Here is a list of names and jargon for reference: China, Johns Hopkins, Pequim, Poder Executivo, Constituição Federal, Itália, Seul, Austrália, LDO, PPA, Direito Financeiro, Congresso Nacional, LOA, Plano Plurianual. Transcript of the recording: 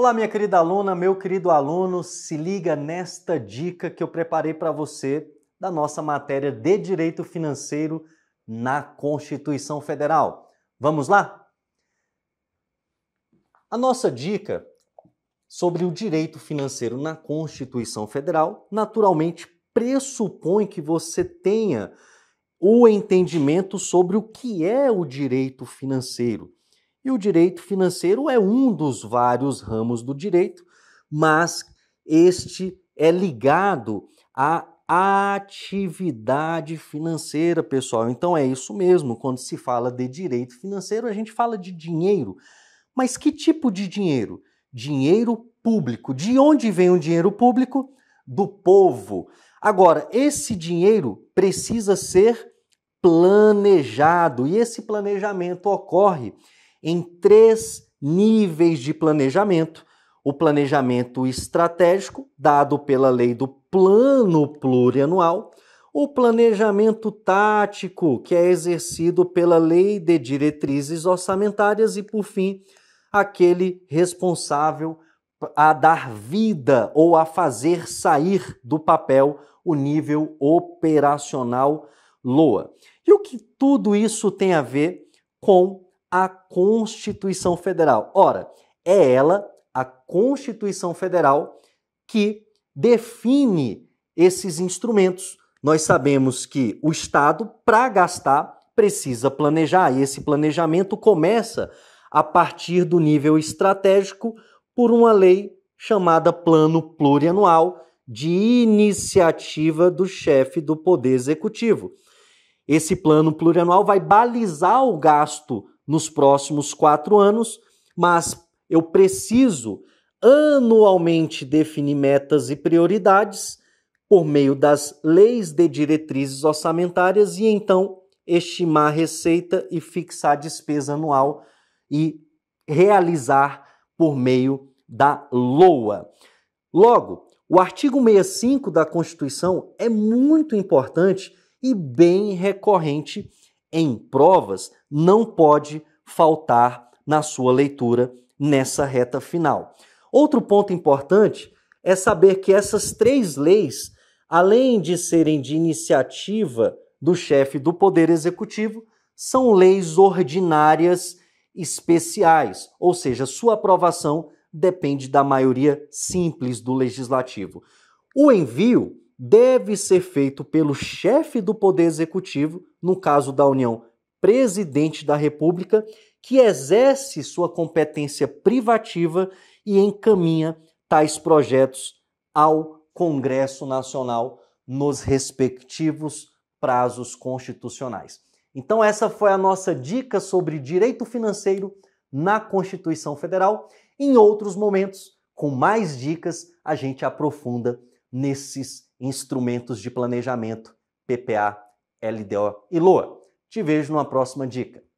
Olá, minha querida aluna, meu querido aluno, se liga nesta dica que eu preparei para você da nossa matéria de Direito Financeiro na Constituição Federal. Vamos lá? A nossa dica sobre o direito financeiro na Constituição Federal naturalmente pressupõe que você tenha o entendimento sobre o que é o direito financeiro. E o direito financeiro é um dos vários ramos do direito, mas este é ligado à atividade financeira, pessoal. Então é isso mesmo, quando se fala de direito financeiro, a gente fala de dinheiro. Mas que tipo de dinheiro? Dinheiro público. De onde vem o dinheiro público? Do povo. Agora, esse dinheiro precisa ser planejado, e esse planejamento ocorre em três níveis de planejamento. O planejamento estratégico, dado pela lei do Plano Plurianual. O planejamento tático, que é exercido pela lei de diretrizes orçamentárias. E, por fim, aquele responsável a dar vida ou a fazer sair do papel o nível operacional LOA. E o que tudo isso tem a ver com a Constituição Federal? Ora, é ela, a Constituição Federal, que define esses instrumentos. Nós sabemos que o Estado, para gastar, precisa planejar, e esse planejamento começa a partir do nível estratégico por uma lei chamada Plano Plurianual, de iniciativa do chefe do Poder Executivo. Esse Plano Plurianual vai balizar o gasto nos próximos 4 anos, mas eu preciso anualmente definir metas e prioridades por meio das leis de diretrizes orçamentárias e então estimar a receita e fixar a despesa anual e realizar por meio da LOA. Logo, o artigo 65 da Constituição é muito importante e bem recorrente em provas, não pode faltar na sua leitura nessa reta final. Outro ponto importante é saber que essas 3 leis, além de serem de iniciativa do chefe do Poder Executivo, são leis ordinárias especiais, ou seja, sua aprovação depende da maioria simples do Legislativo. O envio deve ser feito pelo chefe do Poder Executivo, no caso da União, presidente da República, que exerce sua competência privativa e encaminha tais projetos ao Congresso Nacional nos respectivos prazos constitucionais. Então essa foi a nossa dica sobre direito financeiro na Constituição Federal. Em outros momentos, com mais dicas, a gente aprofunda nesses instrumentos de planejamento, PPA, LDO e LOA. Te vejo numa próxima dica.